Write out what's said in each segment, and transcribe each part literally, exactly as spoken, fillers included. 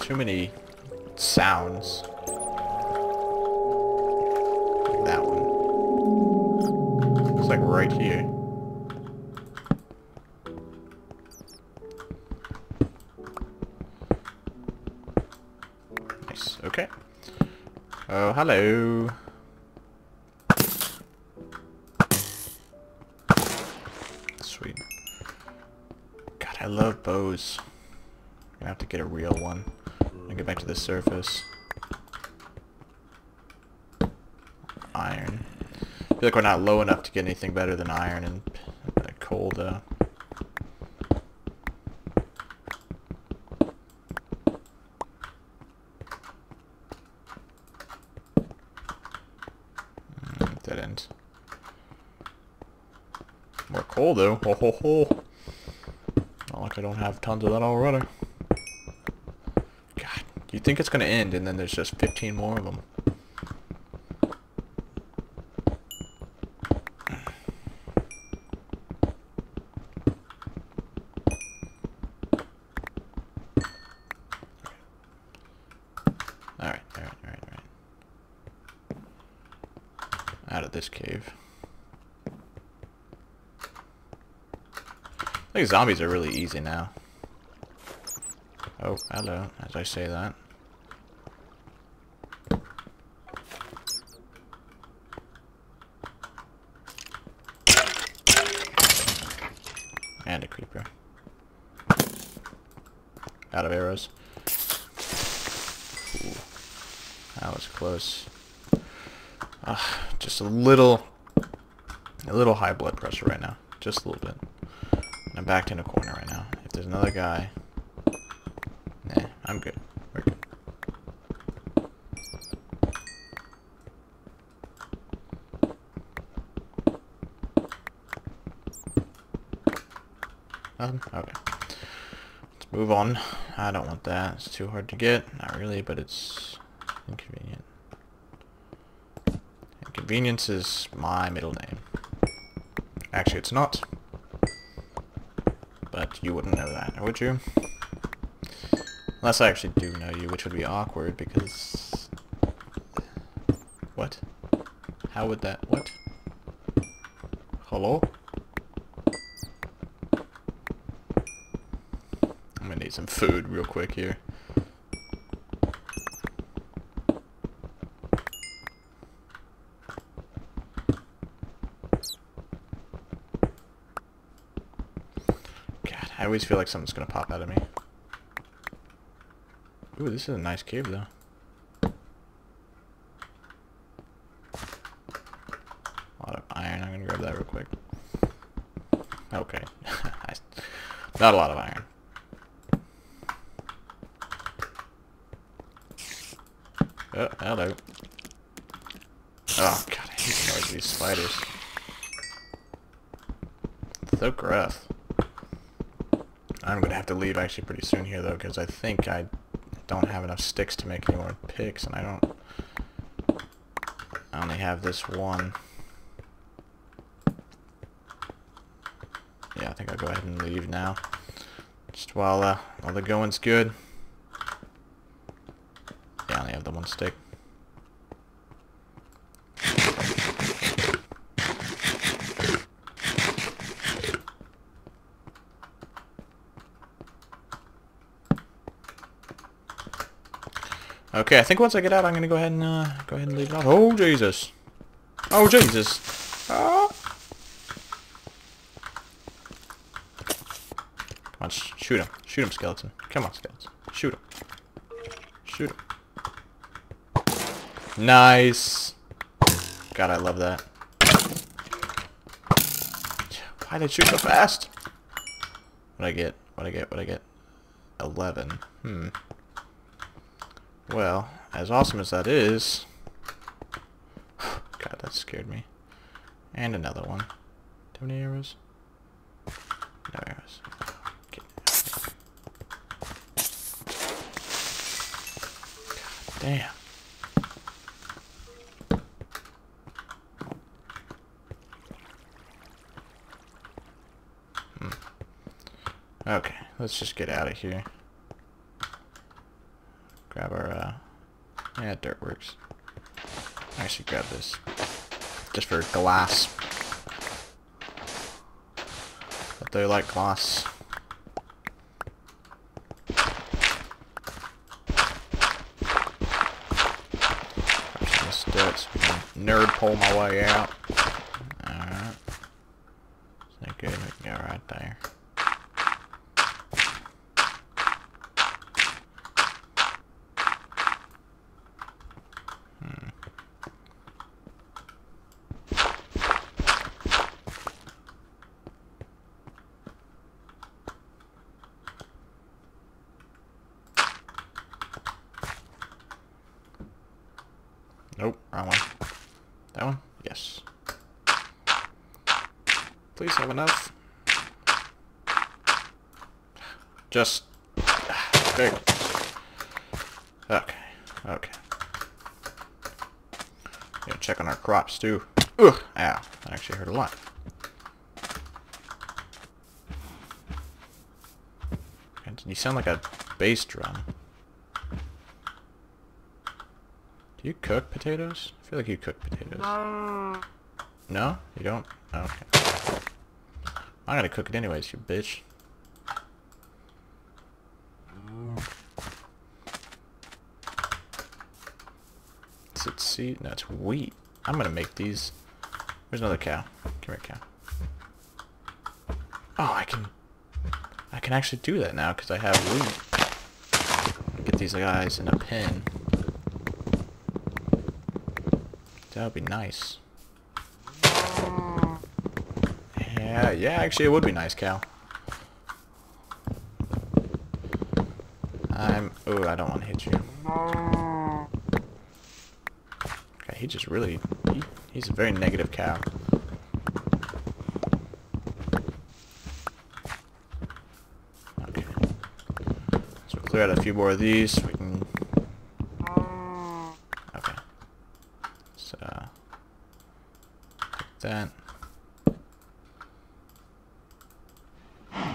Too many sounds. Like that one. It's like right here. Nice, okay. Oh, hello. Sweet. God, I love bows. I'm gonna have to get a real one. I'll get back to the surface. Iron. I feel like we're not low enough to get anything better than iron and uh, coal, though. Mm, dead end. More coal, though. Ho ho ho. Not like I don't have tons of that already. You think it's gonna end, and then there's just fifteen more of them. All right, all right, all right, all right. Out of this cave. I think zombies are really easy now. Oh, hello, as I say that. And a creeper. Out of arrows. Ooh, that was close. Uh, just a little, a little high blood pressure right now. Just a little bit. And I'm backed in a corner right now. If there's another guy, nah, I'm good. We're good. Nothing? Okay. Let's move on. I don't want that. It's too hard to get. Not really, but it's inconvenient. Inconvenience is my middle name. Actually, it's not. But you wouldn't know that, would you? Unless I actually do know you, which would be awkward, because... What? How would that... What? Hello? I'm gonna need some food real quick here. God, I always feel like something's gonna pop out of me. Ooh, this is a nice cave, though. A lot of iron. I'm gonna grab that real quick. Okay. Not a lot of iron. Oh, hello. Oh, God, I hate these spiders. So gruff. I'm gonna have to leave actually pretty soon here, though, because I think I... don't have enough sticks to make any more picks, and I don't I only have this one. Yeah, I think I'll go ahead and leave now. Just while uh while the going's good. Yeah, I only have the one stick. Okay, I think once I get out, I'm gonna go ahead and uh, go ahead and leave it off. Oh Jesus! Oh Jesus! Ah. Come on, sh shoot him! Shoot him, skeleton! Come on, skeleton! Shoot him! Shoot him! Nice! God, I love that. Why did I shoot so fast? What I get? What I get? What I get? Eleven. Hmm. Well, as awesome as that is... God, that scared me. And another one. Do you have any arrows? No arrows. Okay. God damn. Hmm. Okay, let's just get out of here. Grab our, uh, yeah, dirt works. I should grab this. Just for glass. But they're like glass. Just nerd pull my way out. Alright. So good, we can go right there. Nope, wrong one. That one? Yes. Please have enough. Just... There you go. Okay, okay. Gotta check on our crops too. Ugh, ow. That actually hurt a lot. You sound like a bass drum. You cook potatoes? I feel like you cook potatoes. No. No? You don't? Okay. I'm gonna cook it anyways, you bitch. Is it seed? No, it's wheat. I'm gonna make these. Where's another cow? Come here, cow. Oh, I can... I can actually do that now, because I have wheat. Get these guys in a pen. That would be nice. Yeah, yeah, actually it would be nice, cow. I'm... Ooh, I don't want to hit you. Okay, he just really... He, he's a very negative cow. Okay. So we'll clear out a few more of these. We can... That. How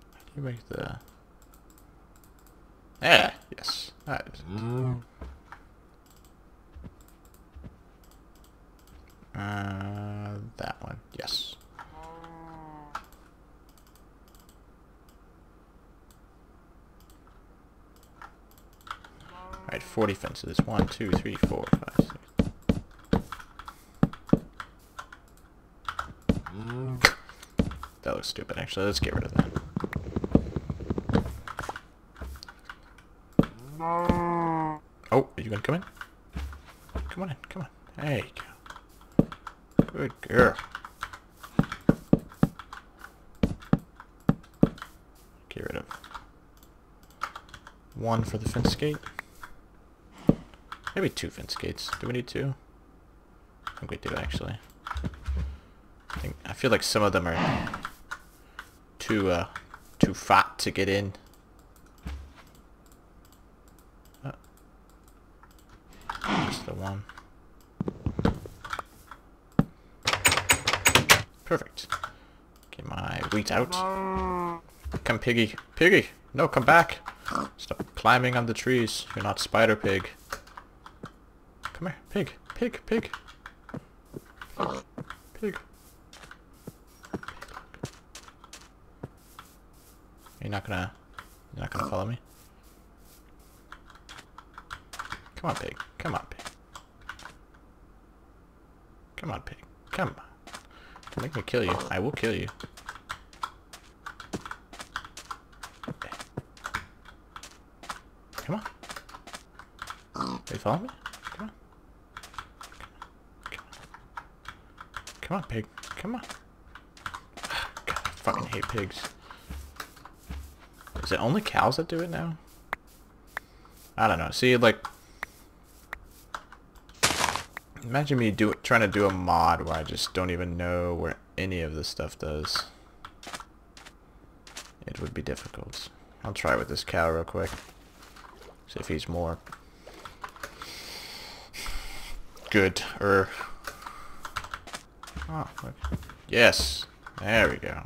do you make the... Yeah! Yes! That is it. Uh, that one. Yes. Alright, forty fences. One, two, three, four, five, six. That looks stupid, actually. Let's get rid of that. No. Oh, are you gonna come in? Come on in, come on. There you go. Good girl. Get rid of one for the fence gate. Maybe two fence gates. Do we need two? I think we do, actually. I think, I feel like some of them are... Too, uh, too fat to get in. Oh. Just the one. Perfect. Get my wheat out. Come, piggy. Piggy! No, come back! Stop climbing on the trees. You're not spider pig. Come here. Pig. Pig. Pig. Pig. You're not gonna, you're not gonna follow me? Come on, pig. Come on, pig. Come on, pig. Come on. Don't make me kill you. I will kill you. Okay. Come on. They follow me? Come on. Come on. Come on, pig. Come on. God, I fucking hate pigs. Is it only cows that do it now? I don't know. See, like... Imagine me do trying to do a mod where I just don't even know where any of this stuff does. It would be difficult. I'll try with this cow real quick. See if he's more... Good. Er... Oh, look. Yes! There we go.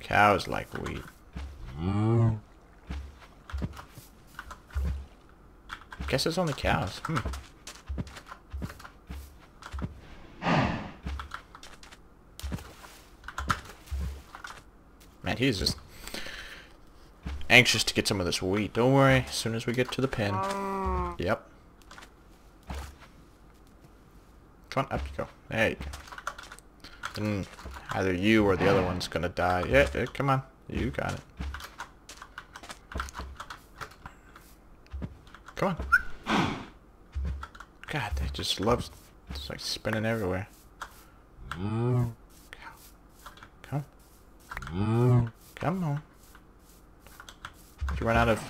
Cows like wheat. Mm. Guess it's only cows. Hmm. Man, he's just anxious to get some of this wheat. Don't worry, as soon as we get to the pen. Yep. Come on, up you go. There you go. Then either you or the other one's gonna die. Yeah, yeah, come on. You got it. Come on. God, they just love... It's like spinning everywhere. Come on. Come on. You run out of...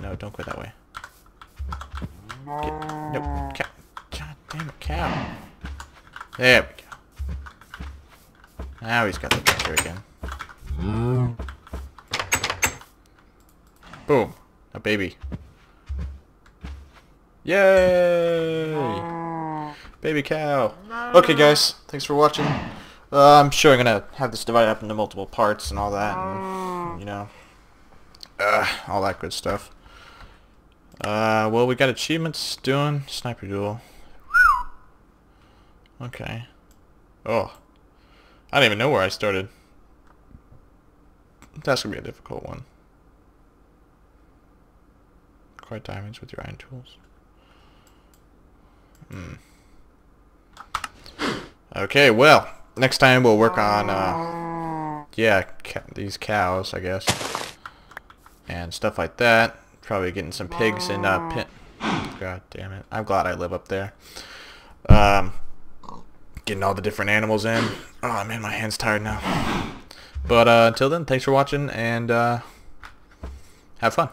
No, don't go that way. Get... Nope. Cow. God damn it, cow. There we go. Now he's got the picture again. Mm. Boom. A baby. Yay! Mm. Baby cow. Okay, guys. Thanks for watching. Uh, I'm sure I'm going to have this divided up into multiple parts and all that. And, you know. Uh, all that good stuff. Uh, well, we got achievements doing sniper duel. Okay. Oh. I don't even know where I started. That's gonna be a difficult one. Acquire diamonds with your iron tools. Hmm. Okay, well, next time we'll work on, uh, yeah, ca these cows, I guess. And stuff like that. Probably getting some pigs and uh pin God damn it. I'm glad I live up there. Um getting all the different animals in. Oh man, my hand's tired now. But uh until then, thanks for watching and uh have fun.